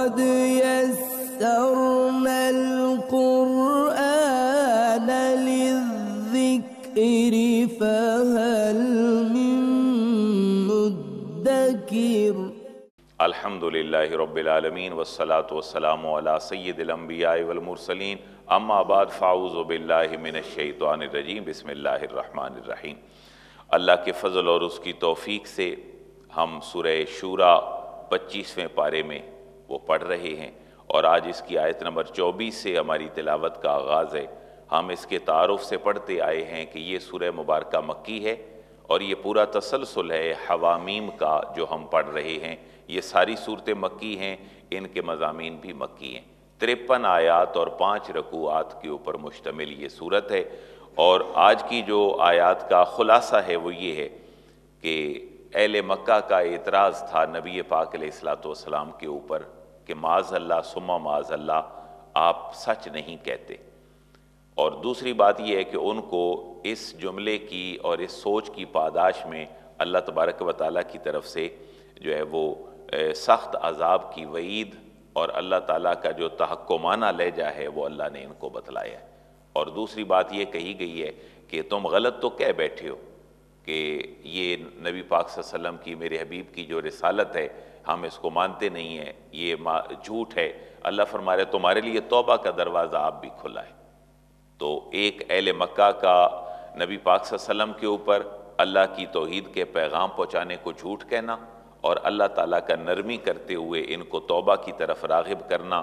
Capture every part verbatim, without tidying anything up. قد يسرنا القرآن للذكر فهل من مدكر। अल्हम्दुलिल्लाहि रब्बिल आलमीन वस्सलातु वस्सलामु अला सय्यिदिल अंबियाइ वल मुरसलीन अम्मा बाद फ़ाऊज़ु बिल्लाहि मिनश शैतानिर रजीम बिस्मिल्लाहिर रहमानिर रहीम। अल्लाह के फ़ज़ल और उसकी तौफ़ीक से हम सूरह शूरा पच्चीसवें पारे में वो पढ़ रहे हैं और आज इसकी आयत नंबर चौबीस से हमारी तिलावत का आगाज़ है। हम इसके तारुफ़ से पढ़ते आए हैं कि ये सूरह मुबारक मक्की है और ये पूरा तसलसल है हवामीम का जो हम पढ़ रहे हैं। ये सारी सूरतें मक्की हैं, इनके मज़ामीन भी मक्की हैं। तिरपन आयात और पाँच रकूआत के ऊपर मुश्तमिल ये सूरत है और आज की जो आयात का ख़ुलासा है वो ये है कि अहले मक्का का एतराज़ था नबी पाक अलैहिस्सलाम के ऊपर कि माज़अल्लाह सुम्मा माज़अल्लाह आप सच नहीं कहते। और दूसरी बात यह है कि उनको इस जुमले की और इस सोच की पादाश में अल्लाह तबारक व तआला की तरफ से जो है वो सख्त अजाब की वईद और अल्लाह ताला का जो तहक्कुमाना लहजा है वो अल्लाह ने इनको बतलाया है। और दूसरी बात ये कही गई है कि तुम गलत तो कह बैठे हो कि ये नबी पाक सल्लल्लाहु अलैहि वसल्लम की मेरे हबीब की जो रिसालत है हम इसको मानते नहीं हैं, ये झूठ है। अल्लाह फरमा रहे तुम्हारे लिए तौबा का दरवाज़ा आप भी खुला है। तो एक अहले मक्का का नबी पाक सल्लल्लाहु अलैहि वसल्लम के ऊपर अल्लाह की तौहीद के पैगाम पहुँचाने को झूठ कहना और अल्लाह ताला का नरमी करते हुए इनको तौबा की तरफ राग़िब करना।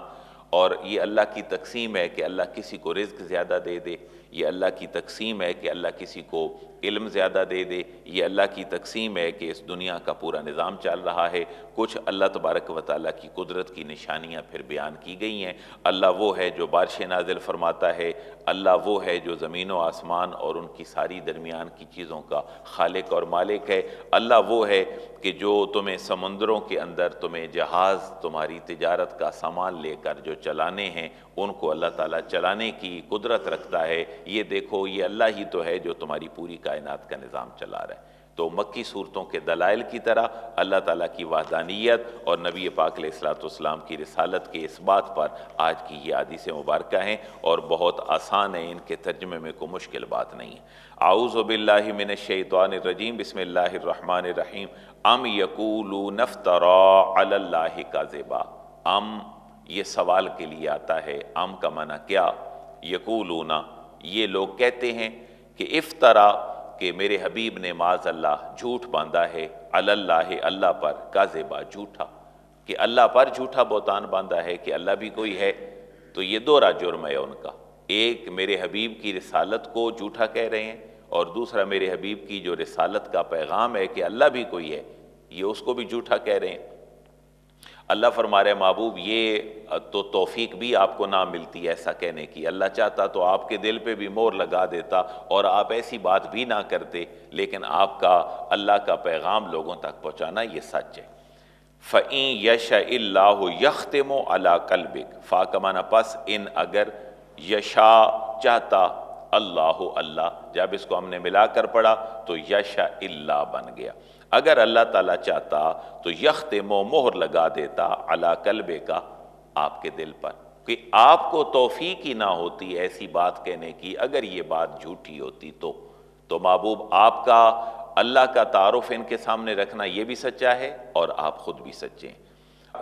और ये अल्लाह की तकसीम है कि अल्लाह किसी को रिज़्क ज़्यादा दे दे, ये अल्लाह की तकसीम है कि अल्लाह किसी को इल्म ज़्यादा दे दे, ये अल्लाह की तकसीम है कि इस दुनिया का पूरा निज़ाम चल रहा है। कुछ अल्लाह तबारक व तआला की कुदरत की निशानियाँ फिर बयान की गई हैं। अल्लाह वो है जो बारिशें नाज़िल फरमाता है, अल्लाह वो है जो ज़मीन व आसमान और उनकी सारी दरमियान की चीज़ों का खालिक और मालिक है। अल्लाह वो है कि जो तुम्हें समुंदरों के अंदर तुम्हें जहाज़ तुम्हारी तिजारत का सामान लेकर जो चलाने हैं उनको अल्लाह ताला चलाने की कुदरत रखता है। ये देखो ये अल्लाह ही तो है जो तुम्हारी पूरी कायनात का निज़ाम चला रहा है। तो मक्की सूरतों के दलाइल की तरह अल्लाह ताला की वहदानियत और नबी पाक अलैहिस्सलाम की रिसालत के इस बात पर आज की ये हदीस मुबारक हैं और बहुत आसान है, इनके तर्जमे में कोई मुश्किल बात नहीं है। आऊज़ु बिल्लाहि मिनश शैतानिर रजीम बिस्मिल्लाहिर रहमानिर रहीम। अम यकूलून इफ्तरा अलल्लाहि कज़िबा। अम ये सवाल के लिए आता है। आम का माना क्या? यकूलूना ये लोग कहते हैं कि इफ्तरा के मेरे हबीब ने माज़अल्लाह झूठ बांधा है, अलल्लाह अल्लाह पर, काज़िबा झूठा, कि अल्लाह पर झूठा बोतान बांधा है कि अल्लाह भी कोई है। तो ये दोहरा जुर्म है उनका, एक मेरे हबीब की रिसालत को झूठा कह रहे हैं और दूसरा मेरे हबीब की जो रिसालत का पैगाम है कि अल्लाह भी कोई है, ये उसको भी झूठा कह रहे हैं। अल्लाह फरमा रहे महबूब ये तो तौफीक भी आपको ना मिलती ऐसा कहने की, अल्लाह चाहता तो आपके दिल पे भी मोहर लगा देता और आप ऐसी बात भी ना करते, लेकिन आपका अल्लाह का पैगाम लोगों तक पहुँचाना ये सच है। फ़ई यशा इल्लाहु यख्तिमु अला कल्बिक। फ़ा का माना पास, इन अगर, यशा चाहता, अल्लाहु अल्लाह, जब इसको हमने मिलाकर पढ़ा तो यशा इल्ला बन गया। अगर अल्लाह ताला चाहता तो यख्तिमो मोहर लगा देता अला कल्बे का, आपके दिल पर, कि आपको तौफीक ही ना होती ऐसी बात कहने की अगर ये बात झूठी होती तो। तो महबूब आपका अल्लाह का तारुफ इनके सामने रखना ये भी सच्चा है और आप ख़ुद भी सच्चे हैं।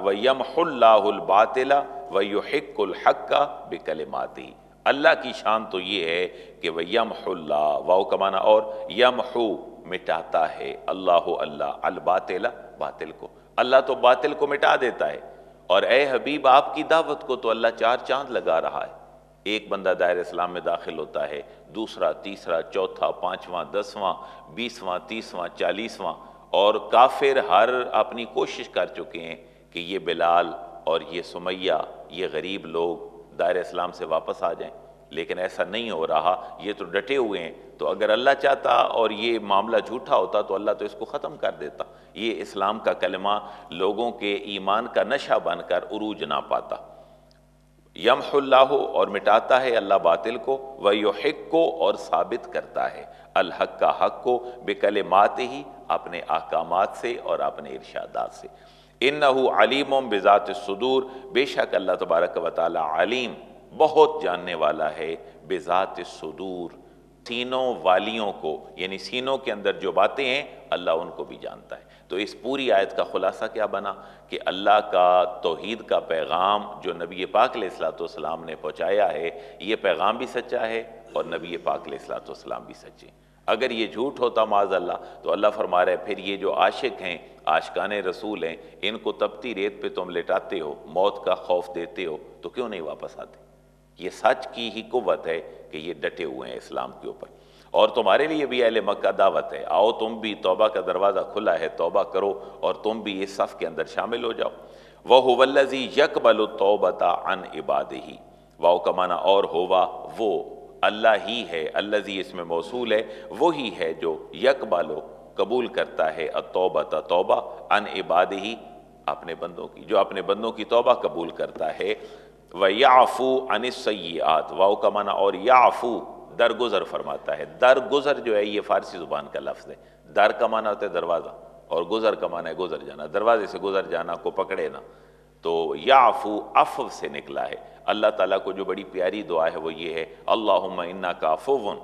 व यमहुल्लाहुल बातिला व युहिक्कुल हक्का बिकलिमातिही। अल्लाह की शान तो ये है कि वह यमहुल्ला, वाओ का माना और, यमहू मिटाता है, अल्लाह अल्लाह, अल बातिला बातिल को, अल्लाह तो बातिल को मिटा देता है। और ए हबीब आपकी दावत को तो अल्लाह चार चांद लगा रहा है। एक बंदा दायरे इस्लाम में दाखिल होता है, दूसरा, तीसरा, चौथा, पाँचवां, दसवां, बीसवां, तीसवां, चालीसवां, और काफिर हर अपनी कोशिश कर चुके हैं कि ये बिलाल और ये सुमैया ये गरीब लोग दायरे इस्लाम से वापस आ जाएं, लेकिन ऐसा नहीं हो रहा, ये तो डटे हुए हैं। तो अगर अल्लाह चाहता और ये मामला झूठा होता तो अल्लाह तो इसको ख़त्म कर देता, ये इस्लाम का कलमा लोगों के ईमान का नशा बनकर उरूज ना पाता। यमहुल्लाहु और मिटाता है अल्लाह बातिल को, व युहिक्को और साबित करता है अल हक का हक को, बिकलिमातिही अपने अहकामात से और अपने इर्शादात से। इन्नहु अलीमुम बिज़ात सुदूर, बेशक अल्लाह तबारक व तआला अलीम बहुत जानने वाला है बिज़ात सुदूर, सीनों वालियों को, यानी सीनों के अंदर जो बातें हैं अल्लाह उनको भी जानता है। तो इस पूरी आयत का ख़ुलासा क्या बना कि अल्लाह का तौहीद का पैगाम जो नबी पाक अलैहिस्सलाम ने पहुँचाया है, ये पैगाम भी सच्चा है और नबी पाक अलैहिस्सलाम भी सच्चे। अगर ये झूठ होता माज़अल्लाह, तो अल्लाह फरमा रहा है फिर ये जो आशिक हैं, आशिकाने रसूल हैं, इनको तपती रेत पे तुम लिटाते हो, मौत का खौफ देते हो, तो क्यों नहीं वापस आते? ये सच की ही कुव्वत है कि ये डटे हुए हैं इस्लाम के ऊपर। और तुम्हारे लिए भी अहले मक्का दावत है, आओ तुम भी, तौबा का दरवाज़ा खुला है, तौबा करो और तुम भी इस सफ़ के अंदर शामिल हो जाओ। वह हुवल्लज़ी यक़बलु तौबता अन इबादिही, वाओ का माना और होवा, वो अल्लाह ही है, अल्लज़ी इसमें मौसूल है, वही है जो यक़बलु कबूल करता है अतौबता तौबा अन इबादिही अपने बंदों की, जो अपने बंदों की तौबा कबूल करता है। व याफ़ू अनिस्सय्यिआत, वाओ का माना और, याफ़ू दरगुजर फरमाता है। दरगुजर जो है ये फ़ारसी ज़ुबान का लफ्ज़ है। दर का माना होता है दरवाज़ा और गुज़र का माना है गुज़र जाना, दरवाजे से गुज़र जाना को पकड़े ना। तो याफ़ू अफ़व से निकला है। अल्लाह ताला को जो बड़ी प्यारी दुआ है वो ये है, अल्लाहुम्मा इन्नका अफ़ुव्वुन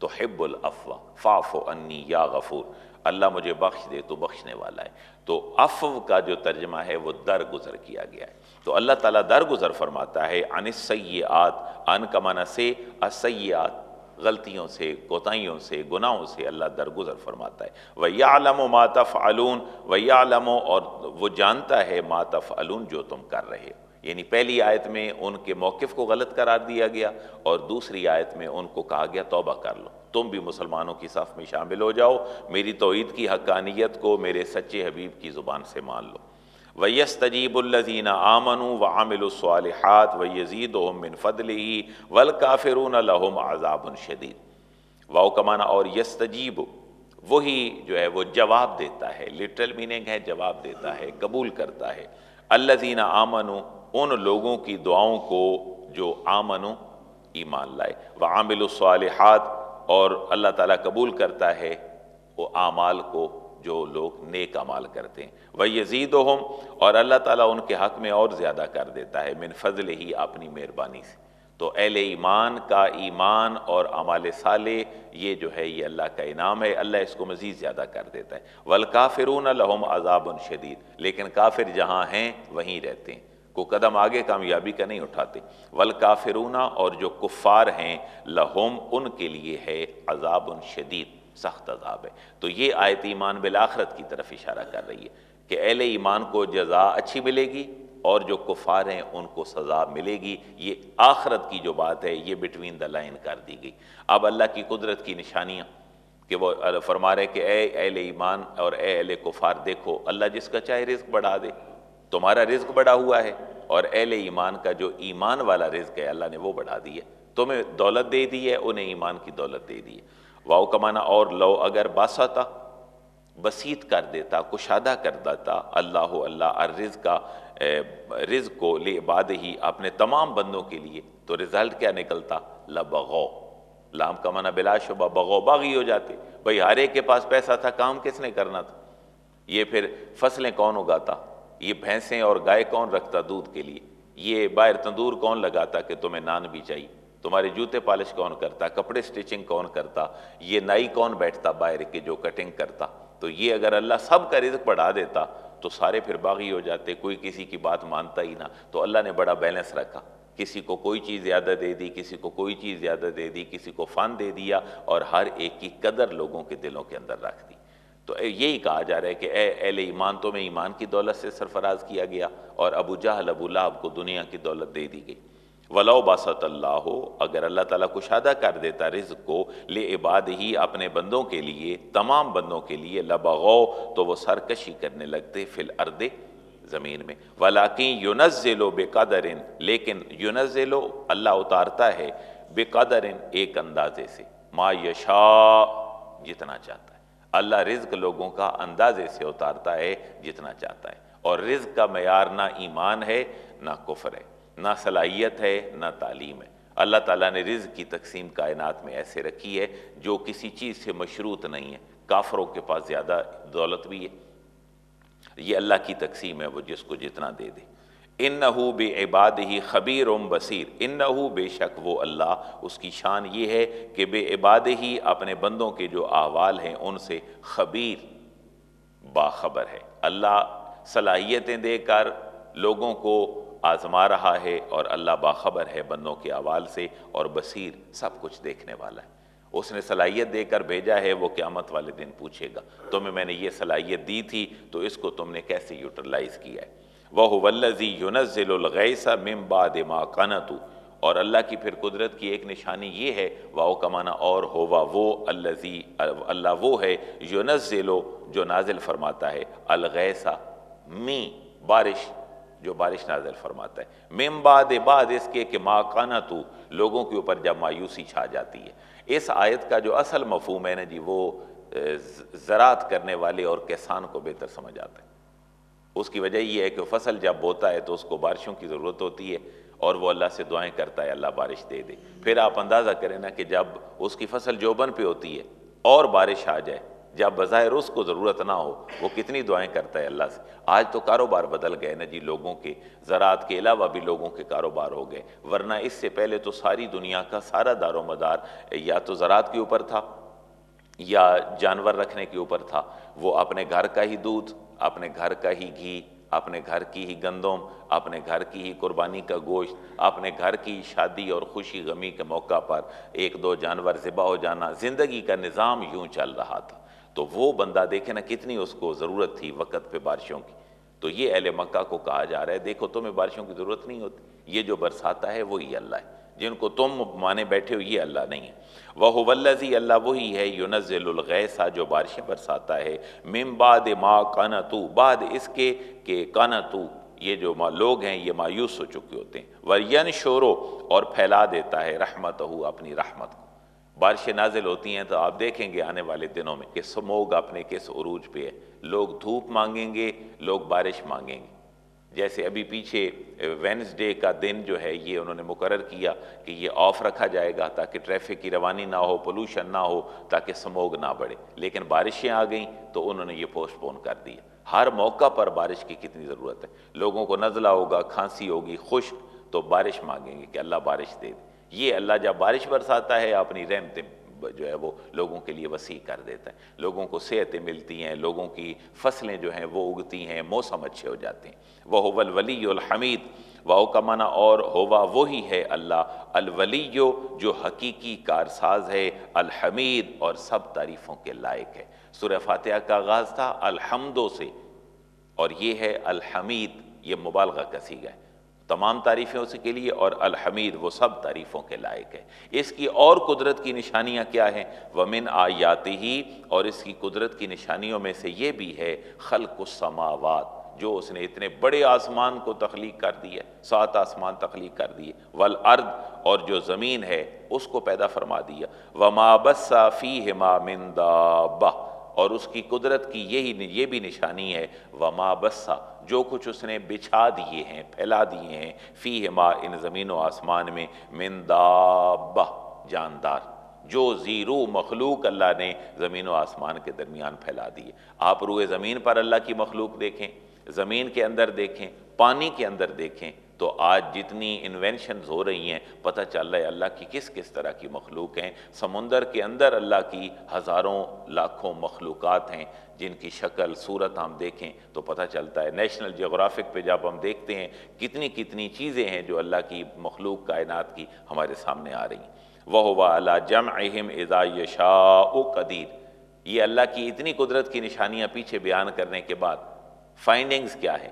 तुहिब्बुल अफ़्वा फ़ाअफ़ु अन्नी या गफ़ूर, अल्लाह मुझे बख्श दे, तो बख्शने वाला है। तो अफ़व का जो तर्जमा है वो दरगुजर किया गया है। तो अल्लाह ताला दरगुजर फरमाता है अनिस्सय्यिआत, अन का माना से, अस्सय्यिआत गलतियों से, कोताहियों से, गुनाहों से अल्लाह दरगुजर फरमाता है। व यालमु मा तफ़अलून, व यालमु और वो जानता है मा तफ़अलून जो तुम कर रहे हो। यानी पहली आयत में उनके मौक़िफ़ को गलत करार दिया गया और दूसरी आयत में उनको कहा गया तौबा कर लो, तुम भी मुसलमानों की सफ़ में शामिल हो जाओ, मेरी तौहीद की हक़ानियत को मेरे सच्चे हबीब की ज़ुबान से मान लो। वयस्तजीबुल्लज़ीना आमनू व आमिलुस्सालिहात व यज़ीदुहुम मिन फ़दलिही वल काफ़िरून लहुम अज़ाबुन शदीद, वाओ का माना और, यस्तजीब वही जो है वो जवाब देता है, लिटरल मीनिंग है जवाब देता है, कबूल करता है। अल्लज़ीना आमनू उन लोगों की दुआओं को जो आमनू ईमान लाए, व आमिलुस्सालिहात और अल्लाह ताला कबूल करता है वो आमाल को जो लोग नेक अमाल करते हैं। व यज़ीदुहुम और अल्लाह ताला उनके हक़ में और ज़्यादा कर देता है मिन फ़ज़लिही अपनी मेहरबानी से। तो अहले ईमान का ईमान और अमाल साले ये जो है ये अल्लाह का इनाम है, अल्लाह इसको मज़ीद ज़्यादा कर देता है। वल काफ़िरून लहुम अज़ाबुन शदीद, लेकिन काफिर जहाँ हैं वहीं रहते हैं, को कदम आगे कामयाबी का नहीं उठाते। वल काफ़िरूना और जो कुफ़ार हैं लहुम उनके लिए है अज़ाबुन शदीद सख्त अज़ाब है। तो ये आयत ईमान बिल आखरत की तरफ इशारा कर रही है कि अहले ईमान को जज़ा अच्छी मिलेगी और जो कुफ़ार हैं उनको सज़ा मिलेगी। ये आखरत की जो बात है ये बिटवीन द लाइन कर दी गई। अब अल्लाह की कुदरत की निशानियाँ कि वो फरमा रहे कि ए अहले ईमान और ए अहले कुफ़ार, देखो अल्लाह जिसका चाहे रिस्क बढ़ा दे, तुम्हारा रिस्क बढ़ा हुआ है और अहले ईमान का जो ईमान वाला रिस्क है अल्लाह ने वो बढ़ा दिया, तुम्हें दौलत दे दी है, उन्हें ईमान की दौलत दे दी है। वाओ का माना और, लो अगर बासाता बसीत कर देता, कुशादा कर देता अल्लाह अल्लाह अर रिज़्क़ का रिज़्क़ को ले बाद ही अपने तमाम बंदों के लिए, तो रिज़ल्ट क्या निकलता? लबग़ौ, लाम का माना बिलाशुबा, बग़ौ बाग़ी हो जाते। भाई हर एक के पास पैसा था, काम किसने करना था? ये फिर फसलें कौन उगाता? ये भैंसें और गाय कौन रखता दूध के लिए? ये बाहर तंदूर कौन लगाता कि तुम्हें नान भी चाहिए? तुम्हारे जूते पॉलिश कौन करता? कपड़े स्टिचिंग कौन करता? ये नाई कौन बैठता बाहर के जो कटिंग करता? तो ये अगर अल्लाह सब का रिज़्क़ बढ़ा देता तो सारे फिर बागी हो जाते, कोई किसी की बात मानता ही ना। तो अल्लाह ने बड़ा बैलेंस रखा, किसी को कोई चीज़ ज़्यादा दे दी, किसी को कोई चीज़ ज़्यादा दे दी, किसी को फ़न दे दिया और हर एक की कदर लोगों के दिलों के अंदर रख दी। तो यही कहा जा रहा है कि ए अहले ईमान, तुम्हें ईमान की दौलत से सरफराज किया गया और अबू जहल अबू लहब को दुनिया की दौलत दे दी गई। वलौ बासतल्लाहो अगर अल्लाह ताला कुशादा कर देता रिज़्क़ को ले इबाद ही अपने बंदों के लिए, तमाम बंदों के लिए, लबग़ौ तो वो सरकशी करने लगते फ़िल अर्दे ज़मीन में। वलाकिन युनज़्ज़िलु बिक़दरिन, लेकिन युनज़्ज़िलु अल्लाह उतारता है, बिक़दरिन एक अंदाज़े से, मा यशा जितना चाहता है। अल्लाह रिज़्क़ लोगों का अंदाज़े से उतारता है जितना चाहता है। और रिज़्क़ का मयार ना ईमान है ना कुफ़्र है, ना सलाहियत है ना तालीम है। अल्लाह ताला ने रिज़्क़ की तकसीम कायनात में ऐसे रखी है जो किसी चीज़ से मशरूत नहीं है। काफ़रों के पास ज़्यादा दौलत भी है, ये अल्लाह की तकसीम है, वो जिसको जितना दे दे। इन्नहु बिइबादिही खबीरुम बसीर, इन्नहु बेशक वो अल्लाह, उसकी शान ये है कि बिइबादिही अपने बंदों के जो अहवाल हैं उनसे खबीर बाखबर है। अल्लाह सलाहियतें देकर लोगों को आजमा रहा है और अल्लाह बाखबर है बंदों के अहवाल से और बसीर सब कुछ देखने वाला है। उसने सलाहियत देकर भेजा है, वो क़यामत वाले दिन पूछेगा तुम्हें मैंने ये सलाहियत दी थी तो इसको तुमने कैसे यूटिलाइज़ किया है। वहुवल्लज़ी युनज़्ज़िलुल गैसा मिन बादि मा कनतू, और अल्लाह की फिर कुदरत की एक निशानी ये है, वाओ का माना और होवा, वो अल्लज़ी अल्लाह वो है, युनज़्ज़िलु जो नाजिल फरमाता है, अल गैसा मी बारिश जो बारिश नाज़िल फरमाता है, मिन बादि बाद इसके कि मा कनतू लोगों के ऊपर जब मायूसी छा जाती है। इस आयत का जो असल मफहूम है ना जी वो ज़राअत करने वाले और किसान को बेहतर समझ आता है। उसकी वजह यह है कि फसल जब बोता है तो उसको बारिशों की ज़रूरत होती है और वो अल्लाह से दुआएं करता है अल्लाह बारिश दे दे। फिर आप अंदाज़ा करें ना कि जब उसकी फसल जोबन पे होती है और बारिश आ जाए जब बज़ाहिर उसको ज़रूरत ना हो, वो कितनी दुआएं करता है अल्लाह से। आज तो कारोबार बदल गए ना जी, लोगों के ज़राअत के अलावा भी लोगों के कारोबार हो गए, वरना इससे पहले तो सारी दुनिया का सारा दारो मदार या तो ज़राअत के ऊपर था या जानवर रखने के ऊपर था। वो अपने घर का ही दूध, अपने घर का ही घी, अपने घर की ही गंदम, अपने घर की ही कुर्बानी का गोश्त, अपने घर की शादी और खुशी गमी के मौका पर एक दो जानवर ज़िबा हो जाना, ज़िंदगी का निज़ाम यूँ चल रहा था। तो वो बंदा देखे ना कितनी उसको ज़रूरत थी वक़्त पे बारिशों की। तो ये अहले मक्का को कहा जा रहा है देखो तुम्हें बारिशों की ज़रूरत नहीं होती, ये जो बरसाता है वही अल्लाह है, जिनको तुम माने बैठे हो ये अल्लाह नहीं है। वह वल्लज़ी अल्लाह वही है, युनज़्ज़िलुल गैसा जो बारिशें बरसाता है, मिन बाद मा कनतू बाद इसके के कनतू ये जो लोग हैं ये मायूस हो चुके होते हैं। वरयन शोरो और फैला देता है रहमतहू अपनी रहमत को। बारिशें नाजिल होती हैं तो आप देखेंगे आने वाले दिनों में कि स्मोग अपने किस उरूज पे है, लोग धूप मांगेंगे, लोग बारिश मांगेंगे। जैसे अभी पीछे वेडनेसडे का दिन जो है ये उन्होंने मुकर्रर किया कि ये ऑफ रखा जाएगा ताकि ट्रैफिक की रवानी ना हो, पोलूशन ना हो, ताकि स्मोग ना बढ़े, लेकिन बारिशें आ गई तो उन्होंने ये पोस्टपोन कर दिया। हर मौका पर बारिश की कितनी ज़रूरत है, लोगों को नज़ला होगा, खांसी होगी, खुश्क, तो बारिश मांगेंगे कि अल्लाह बारिश दे दे। ये अल्लाह जब बारिश बरसाता है अपनी रहमतें जो है वो लोगों के लिए वसी कर देता है, लोगों को सेहतें मिलती हैं, लोगों की फसलें जो हैं वो उगती हैं, मौसम अच्छे हो जाते हैं। वह वल वलीयुल हमीद, वाओ का माना और होवा वही है अल्लाह, अल वलीयो जो हकीकी कारसाज है, अल हमीद और सब तारीफ़ों के लायक है। सूरह फातिहा का आगाज़ था अलहमदो से और ये है अल हमीद, ये मुबालगा का सीगा है तमाम तारीफ़ें उसके लिए, और अलहमीद वो सब तारीफ़ों के लायक है। इसकी और कुदरत की निशानियाँ क्या हैं, वमिन आयाति ही और इसकी कुदरत की निशानियों में से ये भी है खल्कुस समावात जो उसने इतने बड़े आसमान को तख्लीक कर दिया, सात आसमान तख्लीक कर दिए, वल अर्द और जो ज़मीन है उसको पैदा फरमा दिया, वमा बस्सा फीहिमा मिन दाब्बा और उसकी कुदरत की यही ये भी निशानी है वमा बस्सा जो कुछ उसने बिछा दिए हैं, फैला दिए हैं, फीहिमा इन ज़मीनों आसमान में, मिन दाब्बा जानदार जो ज़ीरू मखलूक अल्लाह ने ज़मीन और आसमान के दरमियान फैला दिए। आप रूए ज़मीन पर अल्लाह की मखलूक देखें, ज़मीन के अंदर देखें, पानी के अंदर देखें, तो आज जितनी इन्वेंशन्स हो रही हैं पता चल रहा है अल्लाह की किस किस तरह की मखलूक हैं। समुंदर के अंदर अल्लाह की हज़ारों लाखों मखलूक़ात हैं जिनकी शक्ल सूरत हम देखें तो पता चलता है। नेशनल ज्योग्राफिक पे जब हम देखते हैं कितनी कितनी चीज़ें हैं जो अल्लाह की मखलूक कायनात की हमारे सामने आ रही हैं। वह हुवा अला जमअहिम इज़ा यशाउ क़दीर, ये अल्लाह की इतनी कुदरत की निशानियाँ पीछे बयान करने के बाद फाइंडिंग्स क्या है,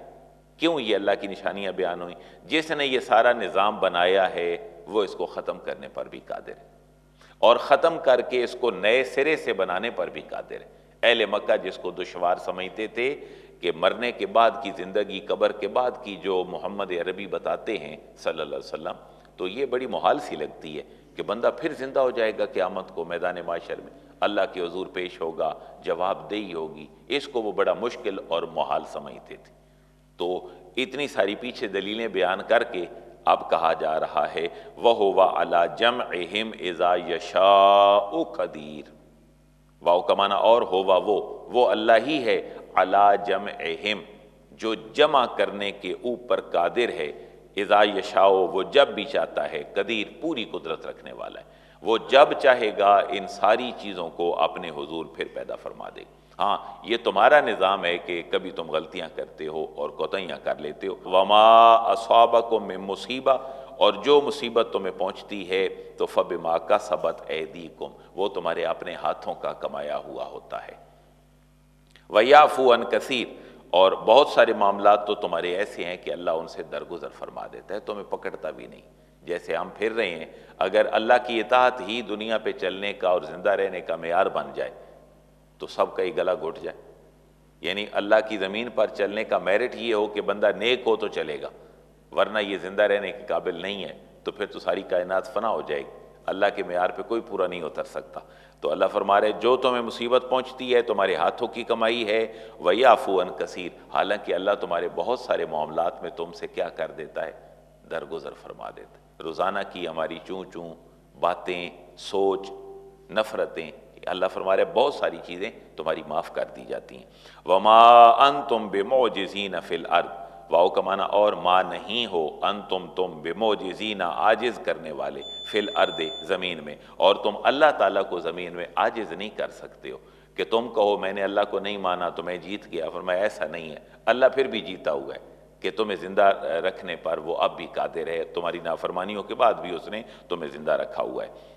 क्यों ये अल्लाह की निशानियाँ बयान हुई। जिसने ये सारा निज़ाम बनाया है वो इसको ख़त्म करने पर भी कादिर है और ख़त्म करके इसको नए सिरे से बनाने पर भी कादिर है। अहले मक्का जिसको दुश्वार समझते थे कि मरने के बाद की ज़िंदगी, कब्र के बाद की जो मोहम्मद अरबी बताते हैं सल्लल्लाहु अलैहि वसल्लम, तो ये बड़ी मुहाल सी लगती है कि बंदा फिर ज़िंदा हो जाएगा क़यामत को मैदान माशर में, अल्लाह के हुजूर पेश होगा, जवाबदेही होगी। इसको वो बड़ा मुश्किल और मुहाल समझते थे। तो इतनी सारी पीछे दलीलें बयान करके अब कहा जा रहा है वह हुवा अला जमअहिम इज़ा यशाउ क़दीर, वाओ का माना और होवा वो वो अल्लाह ही है अला जमअहिम, जो जमा करने के ऊपर कादिर है। इज़ा यशाओ, वो जब भी चाहता है, कदीर, पूरी कुदरत रखने वाला है। वो जब चाहेगा इन सारी चीज़ों को अपने हुजूर फिर पैदा फरमा दे। हाँ, ये तुम्हारा निज़ाम है कि कभी तुम गलतियाँ करते हो और कोताहियाँ कर लेते हो। वमा अस्वाबकुम मिन मुसीबा, और जो मुसीबत तुम्हें पहुँचती है तो फबिमा का सबत ऐदीकुम, वो तुम्हारे अपने हाथों का कमाया हुआ होता है। वयाफू अन कसीर, और बहुत सारे मामला तो तुम्हारे ऐसे हैं कि अल्लाह उनसे दरगुजर फरमा देता है, तुम्हें पकड़ता भी नहीं। जैसे हम फिर रहे हैं, अगर अल्लाह की इताअत ही दुनिया पे चलने का और ज़िंदा रहने का मेयार बन जाए तो सब का ही गला घुट जाए। यानी अल्लाह की ज़मीन पर चलने का मेरिट ये हो कि बंदा नेक हो तो चलेगा, वरना ये ज़िंदा रहने के काबिल नहीं है तो फिर तो सारी कायनात फना हो जाएगी, अल्लाह के मेयार पे कोई पूरा नहीं उतर सकता। तो अल्लाह फरमा रहे, जो तुम्हें मुसीबत पहुंचती है तुम्हारे हाथों की कमाई है। वयाफू अन कसीर, हालांकि अल्लाह तुम्हारे बहुत सारे मामलात में तुमसे क्या कर देता है, दरगुजर फरमा देता है। रोज़ाना की हमारी चूँ चूँ बातें, सोच, नफ़रतें, अल्लाह फरमा रहे बहुत सारी चीज़ें तुम्हारी माफ़ कर दी जाती हैं। वमा अंतुम बिमौजिज़ीन फिल अर्द, वाओ का माना और, माँ नहीं हो अंतुम तुम, बेमोजिजीना आजिज़ करने वाले, फिल अर्दे ज़मीन में, और तुम अल्लाह ताला को ज़मीन में आजिज़ नहीं कर सकते हो। कि तुम कहो मैंने अल्लाह को नहीं माना तो मैं जीत गया, फरमाया ऐसा नहीं है, अल्लाह फिर भी जीता हुआ है कि तुम्हें ज़िंदा रखने पर वो अब भी कादिर है, तुम्हारी नाफरमानियों के बाद भी उसने तुम्हें ज़िंदा रखा हुआ है।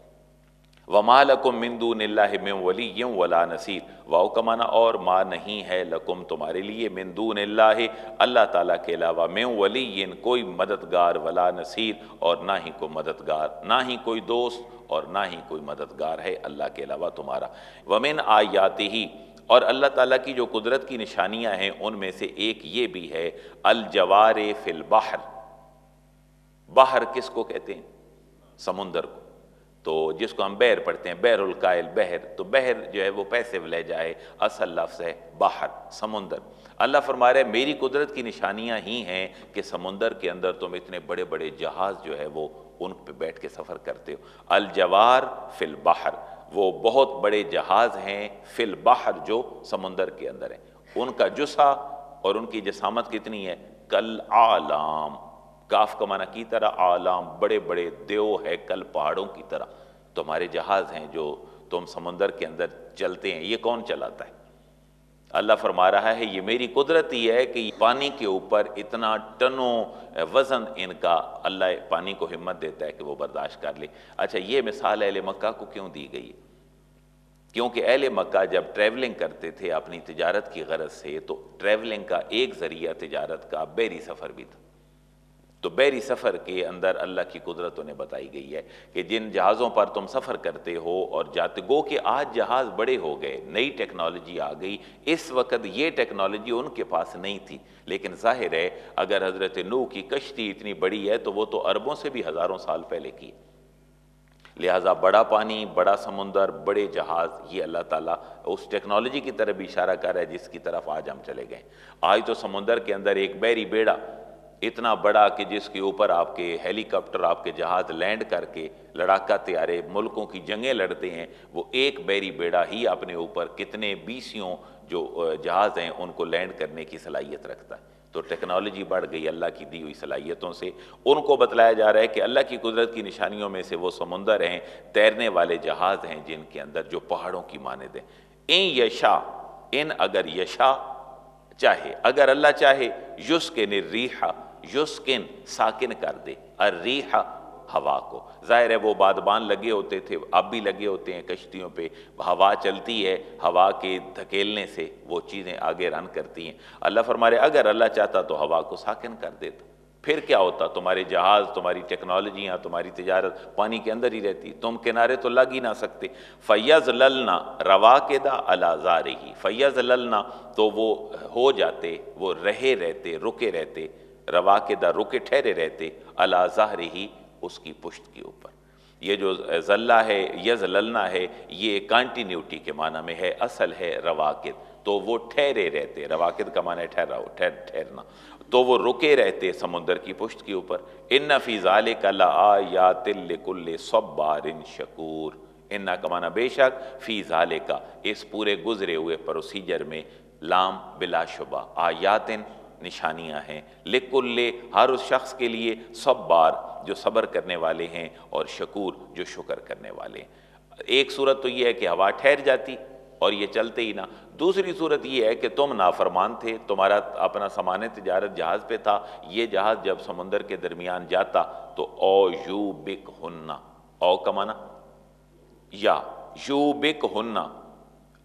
वमा लकुम मिन दूनिल्लाहि मिन वलिय्यिन वला नसीर, वाओ का माना और, माँ नहीं है लकुम तुम्हारे लिए, मिन दूनिल्लाहि अल्लाह ताला के अलावा, मिन वलिय्यिन कोई मददगार, वला नसीर और ना ही कोई मददगार, ना ही कोई दोस्त और ना ही कोई मददगार है अल्लाह के अलावा तुम्हारा। वमिन आयातिही, और अल्लाह ताला की जो कुदरत की निशानियाँ हैं उनमें से एक ये भी है, अलजवारे फिल बहर, बहर किसको कहते हैं, समुंदर को। तो जिसको हम बहर पढ़ते हैं, बहरुल कायल, बहर, तो बहर जो है वो पैसिव लहजा है, असल लफ्ज़ है बाहर, समुंदर। अल्लाह फरमा रहा है मेरी कुदरत की निशानियाँ ही हैं कि समुंदर के अंदर तुम इतने बड़े बड़े जहाज़ जो है वो उन पे बैठ के सफ़र करते हो। अलजवार फिल बाहर, वो बहुत बड़े जहाज़ हैं, फिल बाहर जो समुंदर के अंदर हैं, उनका जुस्सा और उनकी जसामत कितनी है, कल आलाम, काफ का माना की तरह, आलाम बड़े बड़े, देव है कल पहाड़ों की तरह। तुम्हारे जहाज़ हैं जो तुम समुंदर के अंदर चलते हैं, ये कौन चलाता है, अल्लाह फरमा रहा है ये मेरी कुदरत ही है कि पानी के ऊपर इतना टनों वज़न इनका, अल्लाह पानी को हिम्मत देता है कि वो बर्दाश्त कर ले। अच्छा, ये मिसाल अहले मक्का को क्यों दी गई, क्योंकि अहले मक्का जब ट्रैवलिंग करते थे अपनी तजारत की गरज से, तो ट्रैवलिंग का एक ज़रिया तजारत का बहरी सफ़र भी था। तो बहरी सफ़र के अंदर अल्लाह की कुदरत उन्हें बताई गई है कि जिन जहाज़ों पर तुम सफ़र करते हो और जाते, गो कि आज जहाज़ बड़े हो गए, नई टेक्नोलॉजी आ गई, इस वक्त ये टेक्नोलॉजी उनके पास नहीं थी, लेकिन जाहिर है अगर हज़रत नूह की कश्ती इतनी बड़ी है तो वो तो अरबों से भी हज़ारों साल पहले की, लिहाजा बड़ा पानी, बड़ा समुंदर, बड़े जहाज़, ये अल्लाह ताला उस टेक्नोलॉजी की तरफ इशारा कर रहा है जिसकी तरफ आज हम चले गए। आज तो समुंदर के अंदर एक बहरी बेड़ा इतना बड़ा कि जिसके ऊपर आपके हेलीकॉप्टर, आपके जहाज़ लैंड करके लड़ाका तैयारे मुल्कों की जंगें लड़ते हैं, वो एक बैरी बेड़ा ही अपने ऊपर कितने बीसियों जो जहाज़ हैं उनको लैंड करने की सलाहियत रखता है। तो टेक्नोलॉजी बढ़ गई, अल्लाह की दी हुई सलाहियतों से उनको बतलाया जा रहा है कि अल्लाह की कुदरत की निशानियों में से वो समुंदर हैं, तैरने वाले जहाज़ हैं जिनके अंदर जो पहाड़ों की माने दें। इन यशा, इन अगर यशा चाहे, अगर अल्लाह चाहे, युस्किन रिहा, युस्किन साकिन कर दे, अर्रीहा हवा को। ज़ाहिर है वो बादबान लगे होते थे, अब भी लगे होते हैं कश्तियों पे, हवा चलती है, हवा के धकेलने से वो चीज़ें आगे रन करती हैं। अल्लाह फरमा रहे अगर अल्लाह चाहता तो हवा को साकिन कर देता, फिर क्या होता, तुम्हारे जहाज़, तुम्हारी टेक्नोलॉजियाँ, तुम्हारी तजारत पानी के अंदर ही रहती, तुम किनारे तो लग ही ना सकते। फ़ैज़ ललना रवा के दा अलाजा रही, फ़ैज़ ललना तो वो हो जाते, वो रहे रहते, रुके रहते, रवा के दा रुके ठहरे रहते, अला ज़ाहरिही उसकी पुश्त के ऊपर। ये जो जल्ला है, यज़ललना है, ये कंटिन्यूटी के माना में है, असल है रवाकिद, तो वो ठहरे रहते, रवाकिद का माना है ठहरा हो, ठहर ठहरना, तो वो रुके रहते समुंदर की पुश्त के ऊपर। इन्ना फी ज़ालिका लआयातिन लिकुल्लि सब्बारिन शकूर, इन्ना का माना बेशक, फी ज़ालिका इस पूरे गुजरे हुए प्रोसीजर में लाम बिलाशुबा आयातिन निशानियां हैं, लिकुल्ले हर उस शख्स के लिए, सब बार जो सब्र करने वाले हैं और शकूर जो शुक्र करने वाले हैं। एक सूरत तो ये है कि हवा ठहर जाती और ये चलते ही ना, दूसरी सूरत ये है कि तुम नाफरमान थे, तुम्हारा अपना सामान तिजारत जहाज़ पे था, ये जहाज़ जब समुंदर के दरमियान जाता तो ओ यू बिक हुन्ना, ओ कमाना या यू बिक हुन्ना,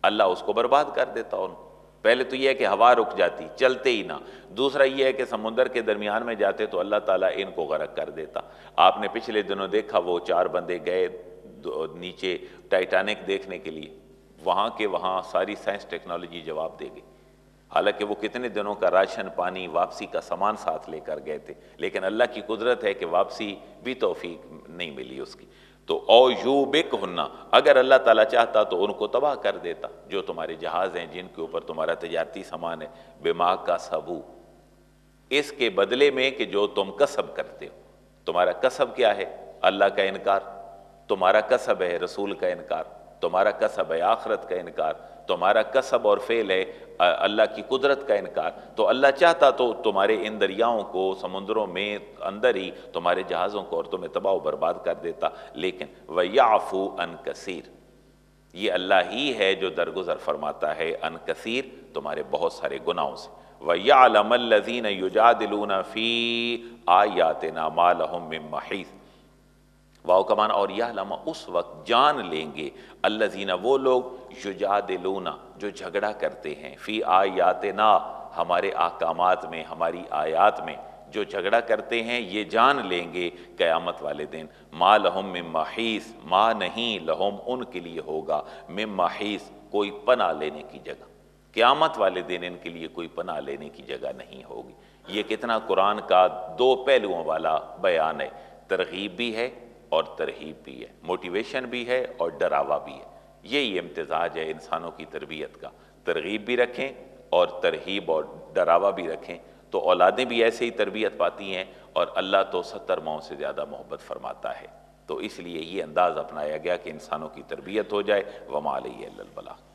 अल्लाह उसको बर्बाद कर देता। उन पहले तो यह है कि हवा रुक जाती, चलते ही ना, दूसरा यह है कि समुंदर के दरमियान में जाते तो अल्लाह ताला इनको गरक कर देता। आपने पिछले दिनों देखा वो चार बंदे गए नीचे टाइटैनिक देखने के लिए, वहाँ के वहाँ सारी साइंस टेक्नोलॉजी जवाब दे गई, हालांकि वो कितने दिनों का राशन पानी वापसी का सामान साथ लेकर गए थे, लेकिन अल्लाह की कुदरत है कि वापसी भी तौफीक नहीं मिली उसकी। तो ओ यूबिक हुन्ना, अगर अल्लाह ताला चाहता तो उनको तबाह कर देता, जो तुम्हारे जहाज़ हैं जिनके ऊपर तुम्हारा तजारती सामान है। बिमा का सबू, इसके बदले में कि जो तुम कसब करते हो। तुम्हारा कसब क्या है? अल्लाह का इनकार। तुम्हारा कसब है रसूल का इनकार, तुम्हारा कसब है आखरत का इनकार, तुम्हारा कसब और फेल है अल्लाह की कुदरत का इनकार। तो अल्लाह चाहता तो तुम्हारे इन दरियाओं को, समुद्रों में अंदर ही तुम्हारे जहाज़ों को और तुम्हें तबाह बर्बाद कर देता, लेकिन वयाफ़ू अन कसीर, ये अल्लाह ही है जो दरगुजर फरमाता है अन कसीर, तुम्हारे बहुत सारे गुनाहों से। वयालमल्लज़ीन युजादिलूना फ़ी आयातिना मा लहुम मिन महीस, वाओ कमान, और यह लम्हा उस वक्त जान लेंगे अल्लज़ीना, वो लोग, युजादिलूना, जो झगड़ा करते हैं, फ़ी आयातिना, हमारे अहकामात में, हमारी आयात में जो झगड़ा करते हैं, ये जान लेंगे क़यामत वाले दिन। मा लहुम मिन महीस, माँ नहीं लहुम उनके लिए होगा, मिन महीस कोई पनाह लेने की जगह, क़यामत वाले दिन इनके लिए कोई पनाह लेने की जगह नहीं होगी। ये कितना कुरान का दो पहलुओं वाला बयान है, तरगीब भी है और तरहीब भी है, मोटिवेशन भी है और डरावा भी है। यही इम्तिजाज है इंसानों की तरबियत का, तरगीब भी रखें और तरहीब और डरावा भी रखें, तो औलादें भी ऐसे ही तरबियत पाती हैं। और अल्लाह तो सत्तर माओं से ज़्यादा मोहब्बत फरमाता है, तो इसलिए ये अंदाज़ अपनाया गया कि इंसानों की तरबियत हो जाए। वमा अलैहि इल्लल बलाग।